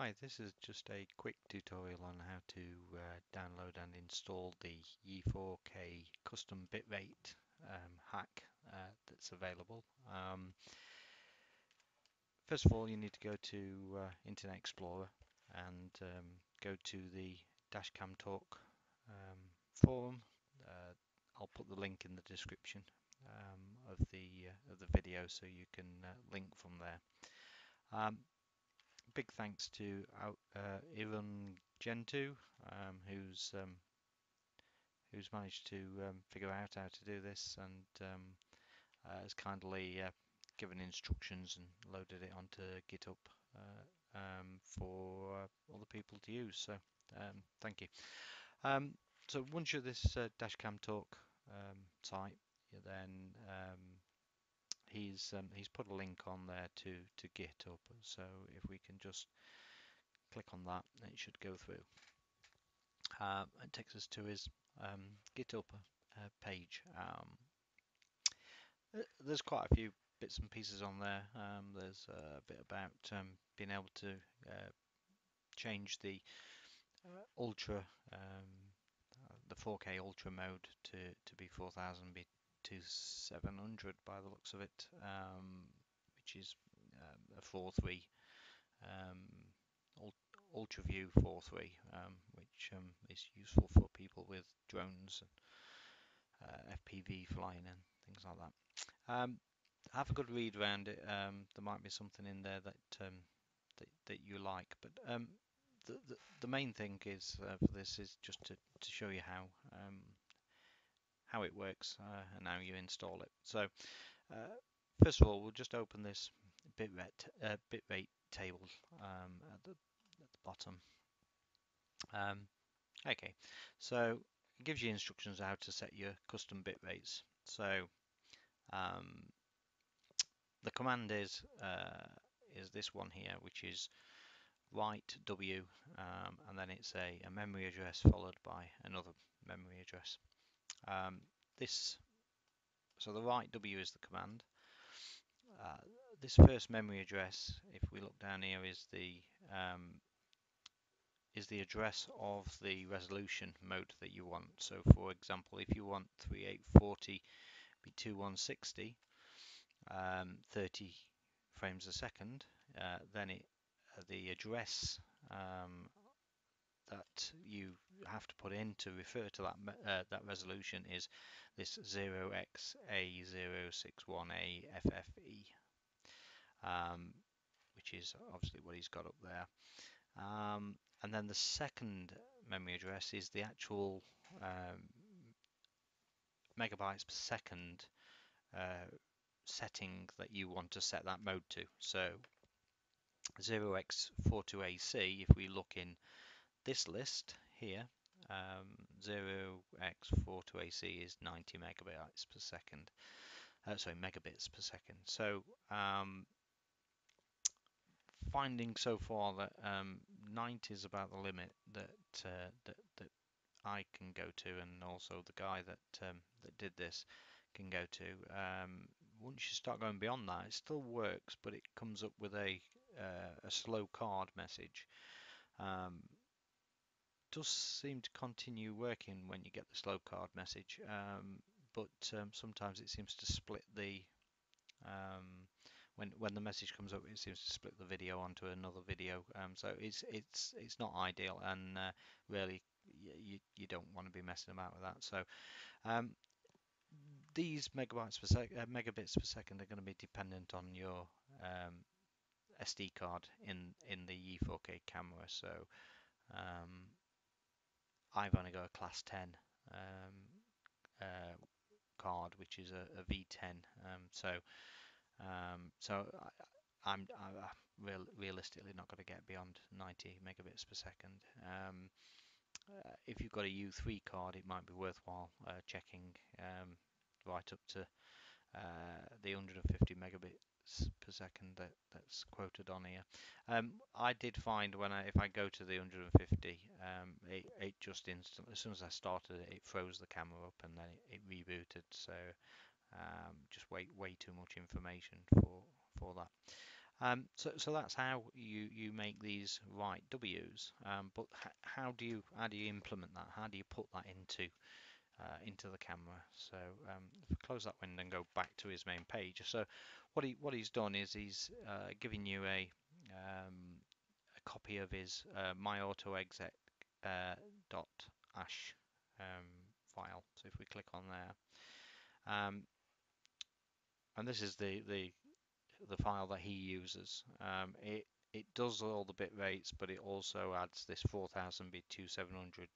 Hi, this is just a quick tutorial on how to download and install the YI4K custom bitrate hack that's available. First of all, you need to go to Internet Explorer and go to the Dashcam Talk forum. I'll put the link in the description of the video so you can link from there. Big thanks to irungentoo who's managed to figure out how to do this and has kindly given instructions and loaded it onto GitHub for other people to use. So thank you. So once you're this Dashcam Talk site, then he's put a link on there to GitHub, so if we can just click on that, it should go through. It takes us to his GitHub page. There's quite a few bits and pieces on there. There's a bit about being able to change the ultra, the 4K ultra mode to be 4000 to 700 by the looks of it, which is a 4:3 ultra view 4:3, which is useful for people with drones and FPV flying and things like that. Have a good read around it. There might be something in there that that you like, but the main thing is for this is just to show you how it works and how you install it. So first of all, we'll just open this bitrate table at the bottom. Okay, so it gives you instructions how to set your custom bitrates. So the command is this one here, which is write w and then it's a memory address followed by another memory address. So the write W is the command. This first memory address, if we look down here, is the address of the resolution mode that you want. So for example, if you want 3840 be 2160, 30 frames a second, then the address that you have to put in to refer to that that resolution is this 0xA061AFFE, which is obviously what he's got up there. And then the second memory address is the actual megabytes per second setting that you want to set that mode to. So 0x42AC, if we look in this list here, 0x42AC is 90 megabytes per second, sorry, megabits per second. So finding so far that 90 is about the limit that that I can go to, and also the guy that that did this can go to. Once you start going beyond that, it still works, but it comes up with a slow card message. Does seem to continue working when you get the slow card message, but sometimes it seems to split the when the message comes up, it seems to split the video onto another video. So it's not ideal, and really you don't want to be messing about with that. So these megabits per second are going to be dependent on your SD card in the YI4K camera. So I've only got a class 10 card, which is a V10. So I'm realistically not going to get beyond 90 megabits per second. If you've got a U3 card, it might be worthwhile checking right up to the 150 megabits per second that's quoted on here. I did find if I go to the 150, it just instantly, as soon as I started it, it froze the camera up and then it rebooted. So just way too much information for that. So that's how you make these right W's. But how do you implement that? How do you put that into the camera? So if we close that window and go back to his main page. So what he's done is he's giving you a copy of his myautoexec .ash file. So if we click on there, and this is the file that he uses. It does all the bit rates, but it also adds this 4000 bit 2700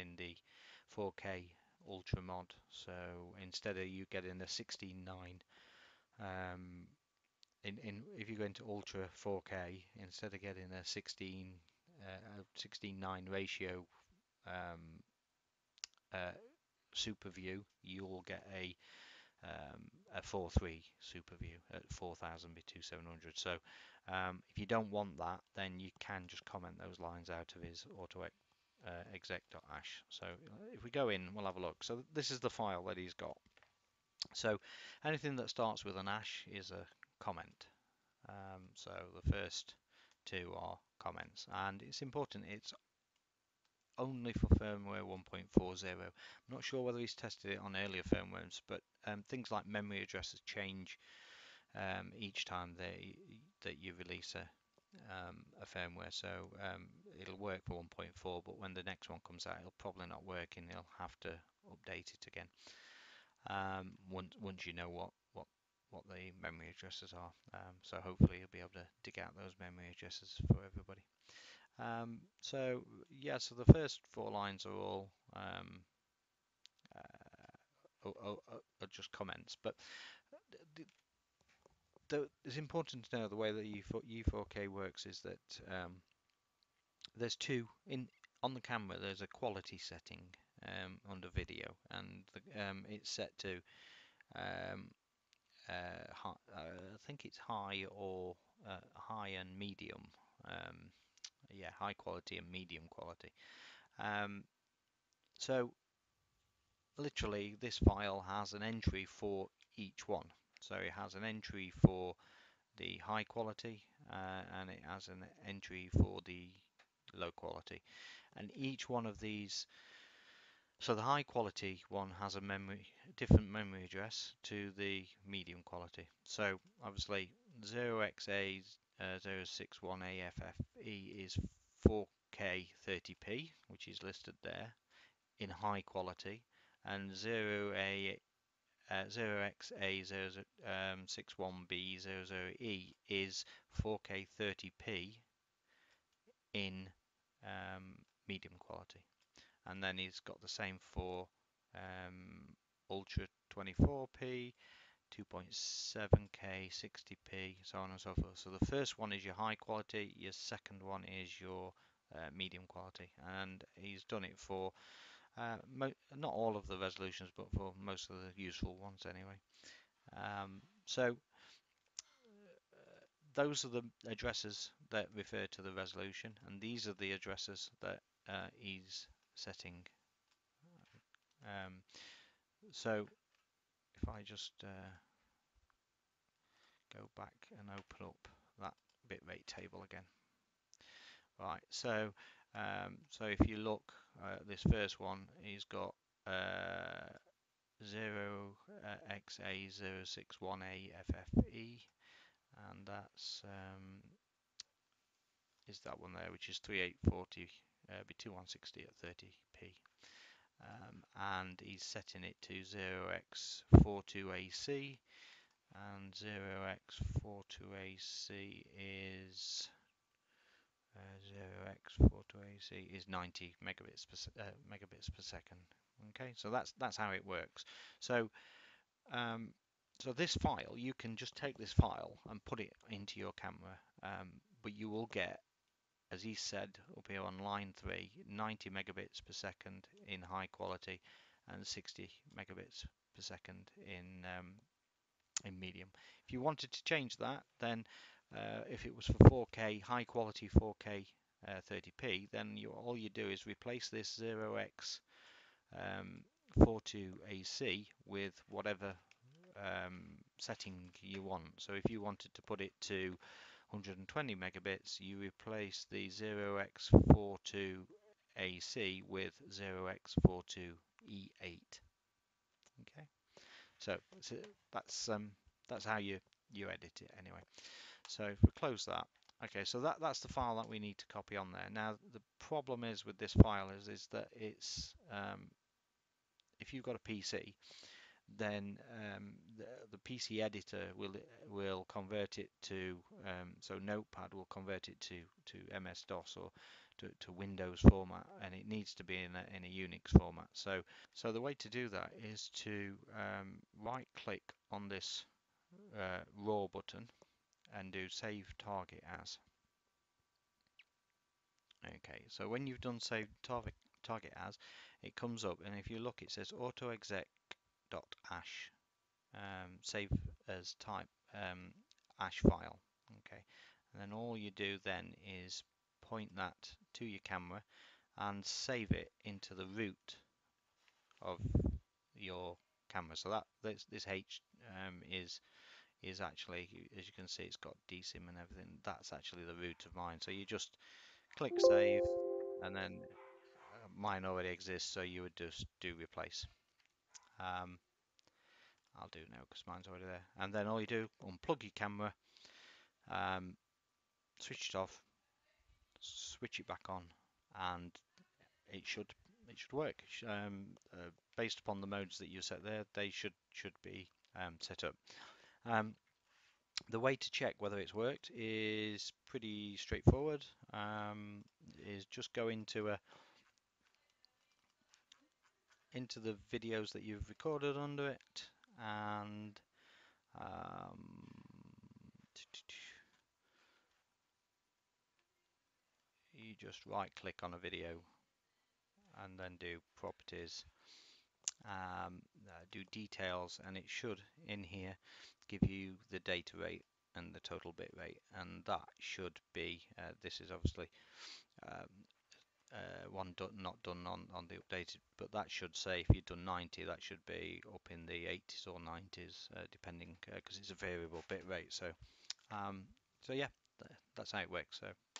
in the 4K Ultra mod. So instead of you getting the 16:9, if you go into Ultra 4K, instead of getting a 16:9 ratio super view, you'll get a 4:3 super view at 4000 by 2700. So if you don't want that, then you can just comment those lines out of his AutoIt exec.ash. So if we go in, we'll have a look. So this is the file that he's got. So anything that starts with an ash is a comment. So the first two are comments, and it's important it's only for firmware 1.40. I'm not sure whether he's tested it on earlier firmwares, but things like memory addresses change each time that you release a firmware. So it'll work for 1.4, but when the next one comes out, it'll probably not work, and you'll have to update it again once you know what the memory addresses are. So hopefully you'll be able to dig out those memory addresses for everybody. So yeah, so the first four lines are all are just comments, but it's important to know the way that U4K works is that there's two on the camera. There's a quality setting under video, and it's set to high, I think it's high, or high and medium. Yeah, high quality and medium quality. So literally this file has an entry for each one. So it has an entry for the high quality, and it has an entry for the low quality, and each one of these, so the high quality one has a different memory address to the medium quality. So obviously 0xA 061AFFE is 4K 30p, which is listed there in high quality, and 0xA 061B00E is 4K 30p in medium quality. And then he's got the same for Ultra 24p, 2.7K, 60p, so on and so forth. So the first one is your high quality, your second one is your medium quality, and he's done it for not all of the resolutions, but for most of the useful ones anyway. So those are the addresses that refer to the resolution, and these are the addresses that he's setting. So if I just go back and open up that bitrate table again. Right, so so if you look, this first one, he's got 0xA061AFFE, and that's is that one there, which is 3840 be 2160 at 30p. And he's setting it to 0x42AC, and 0x42AC is 0x42AC is 90 megabits per second. Okay, so that's how it works. So so this file, you can just take this file and put it into your camera, but you will get, as he said up here on line 3, 90 megabits per second in high quality and 60 megabits per second in medium. If you wanted to change that, then if it was for 4K, high quality 4K 30p, then all you do is replace this 0x42AC with whatever setting you want. So if you wanted to put it to 120 megabits, you replace the 0x42AC with 0x42E8. Okay, so that's how you edit it anyway. So if we close that, okay, so that's the file that we need to copy on there. Now the problem is with this file is that it's if you've got a PC, then the PC editor will convert it to so Notepad will convert it to MS-DOS or to Windows format, and it needs to be in a Unix format. So the way to do that is to right click on this raw button and do save target as. Okay, so when you've done save target as, it comes up, and if you look, it says AutoExec.ash, save as type ash file. Okay, and then all you do then is point that to your camera and save it into the root of your camera. So that this H is actually, as you can see, it's got DSIM and everything. That's actually the root of mine. So you just click save, and then mine already exists, so you would just do replace. I'll do it now because mine's already there. And then all you do, unplug your camera, switch it off, switch it back on, and it should work. Based upon the modes that you set there, they should be set up. The way to check whether it's worked is pretty straightforward. Is just go into the videos that you've recorded under it, and you just right click on a video and then do properties, do details, and it should in here give you the data rate and the total bit rate, and that should be this is obviously one not done on the updated, but that should say if you've done 90, that should be up in the 80s or 90s, depending, because it's a variable bit rate. So yeah, that's how it works. So